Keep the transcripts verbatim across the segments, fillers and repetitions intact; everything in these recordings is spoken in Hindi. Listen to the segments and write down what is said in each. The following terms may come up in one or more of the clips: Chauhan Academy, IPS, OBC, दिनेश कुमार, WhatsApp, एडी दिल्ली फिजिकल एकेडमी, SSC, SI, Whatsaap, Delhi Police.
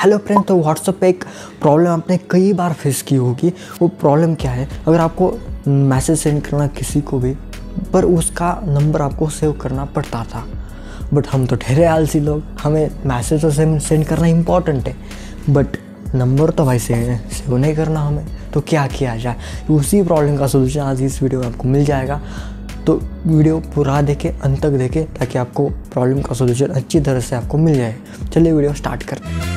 हेलो फ्रेंड, तो व्हाट्सएप पे एक प्रॉब्लम आपने कई बार फेस की होगी। वो प्रॉब्लम क्या है? अगर आपको मैसेज सेंड करना किसी को भी, पर उसका नंबर आपको सेव करना पड़ता था। बट हम तो ठहरे आलसी लोग, हमें मैसेज तो सेंड करना इम्पॉर्टेंट है, बट नंबर तो भाई सेव नहीं करना हमें, तो क्या किया जाए? उसी प्रॉब्लम का सोल्यूशन आज इस वीडियो में आपको मिल जाएगा। तो वीडियो पूरा देखें, अंत तक देखें, ताकि आपको प्रॉब्लम का सोल्यूशन अच्छी तरह से आपको मिल जाए। चलिए वीडियो स्टार्ट करते हैं।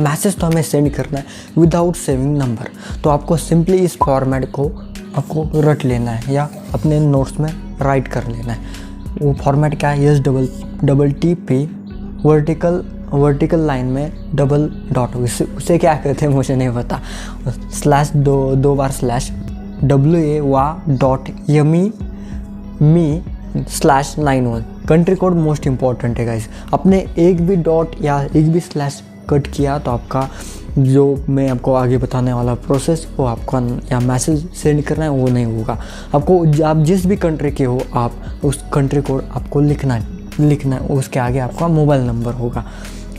मैसेज तो हमें सेंड करना है विदाउट सेविंग नंबर, तो आपको सिंपली इस फॉर्मेट को आपको रट लेना है या अपने नोट्स में राइट कर लेना है। वो फॉर्मेट क्या है? Yes double double T P vertical vertical line में डबल डॉट, उसे उसे क्या कहते हैं मुझे नहीं पता, स्लैश दो दो बार slash W A wa dot यमी me slash nine one. Country code most important है गाइस। अपने एक भी डॉट या एक भी स्लैश कट किया तो आपका जो मैं आपको आगे बताने वाला प्रोसेस वो आपका या मैसेज सेंड करना है वो नहीं होगा। आपको आप जिस भी कंट्री के हो, आप उस कंट्री कोड आपको लिखना है लिखना है उसके आगे आपका मोबाइल नंबर होगा।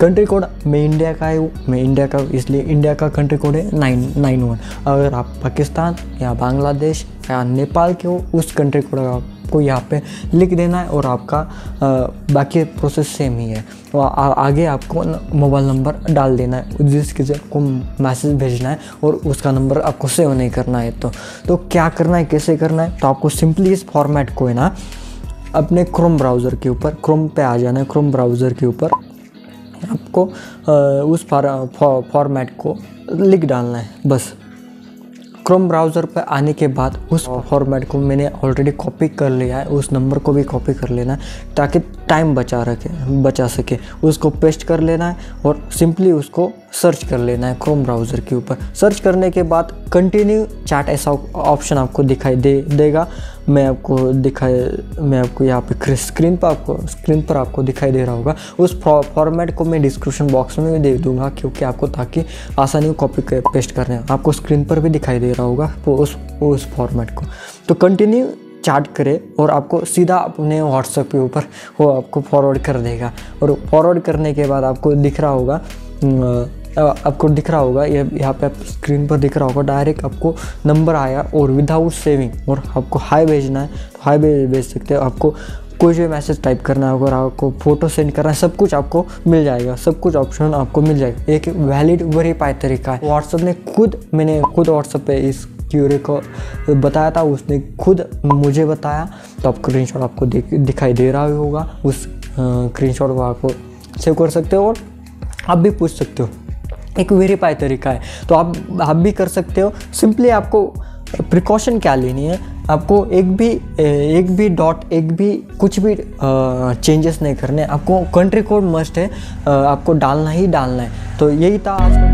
कंट्री कोड मैं इंडिया का है, वो मैं इंडिया का, इसलिए इंडिया का कंट्री कोड है नाइन नाइन वन। अगर आप पाकिस्तान या बांग्लादेश या नेपाल के हो, उस कंट्री कोड आपको यहाँ पे लिख देना है और आपका आ, बाकी प्रोसेस सेम ही है। आ, आगे आपको मोबाइल नंबर डाल देना है जिसके जब को मैसेज भेजना है, और उसका नंबर आपको सेव नहीं करना है। तो, तो क्या करना है, कैसे करना है? तो आपको सिंपली इस फॉर्मेट को है ना अपने क्रोम ब्राउज़र के ऊपर, क्रोम पे आ जाना है। क्रोम ब्राउज़र के ऊपर आपको आ, उस फॉर्मेट को लिख डालना है बस। क्रोम ब्राउज़र पर आने के बाद उस फॉर्मेट को मैंने ऑलरेडी कॉपी कर लिया है, उस नंबर को भी कॉपी कर लेना है ताकि टाइम बचा रखे बचा सके। उसको पेस्ट कर लेना है और सिंपली उसको सर्च कर लेना है क्रोम ब्राउज़र के ऊपर। सर्च करने के बाद कंटिन्यू चैट ऐसा ऑप्शन आपको दिखाई दे देगा मैं आपको दिखाई मैं आपको यहाँ पे स्क्रीन पर आपको स्क्रीन पर आपको दिखाई दे रहा होगा। उस फॉर्मेट को मैं डिस्क्रिप्शन बॉक्स में भी दे दूंगा, क्योंकि आपको ताकि आसानी कॉपी पेस्ट करने आपको स्क्रीन पर भी दिखाई दे रहा होगा उस उस फॉर्मेट को। तो कंटिन्यू चैट करें और आपको सीधा अपने व्हाट्सएप के ऊपर वो आपको फॉरवर्ड कर देगा। और फॉरवर्ड करने के बाद आपको दिख रहा होगा आपको दिख रहा होगा ये यहाँ पे स्क्रीन पर दिख रहा होगा डायरेक्ट आपको नंबर आया और विदाउट सेविंग, और आपको हाई भेजना है तो हाई भेज भेज सकते हो। आपको कोई भी मैसेज टाइप करना है, अगर आपको फ़ोटो सेंड करना है, सब कुछ आपको मिल जाएगा, सब कुछ ऑप्शन आपको मिल जाएगा। एक वैलिड वेरीफाई तरीका है। व्हाट्सएप ने खुद मैंने खुद व्हाट्सएप पे इस क्यूरे को बताया था, उसने खुद मुझे बताया। तो आप स्क्रीनशॉट आपको दिखाई दे रहा होगा, उस स्क्रीनशॉट को आपको सेव कर सकते हो और आप भी पूछ सकते हो। एक वेरीफाई तरीका है, तो आप आप भी कर सकते हो। सिंपली आपको प्रिकॉशन क्या लेनी है, आपको एक भी एक भी डॉट एक भी कुछ भी चेंजेस नहीं करने, आपको कंट्री कोड मस्ट है, आपको डालना ही डालना है। तो यही था आज।